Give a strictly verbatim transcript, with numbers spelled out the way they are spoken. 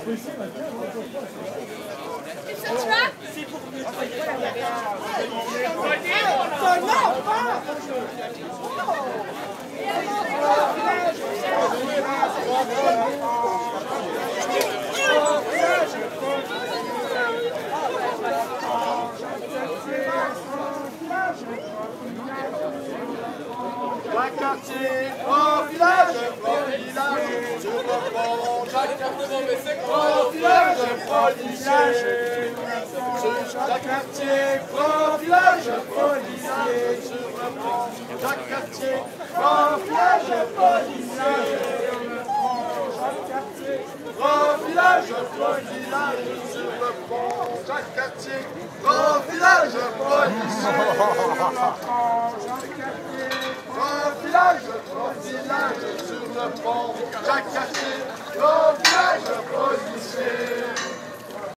C'est pour mieux travailler. Chaque quartier, au village, au village, je reprends chaque quartier, au village, au village, chaque quartier, au village, au village, je reprends chaque quartier, au village, au village, je reprends chaque quartier, au village, au village, je reprends chaque quartier, au village, au village. Au village, au village, sur le pont, chaque quartier, au village, au village.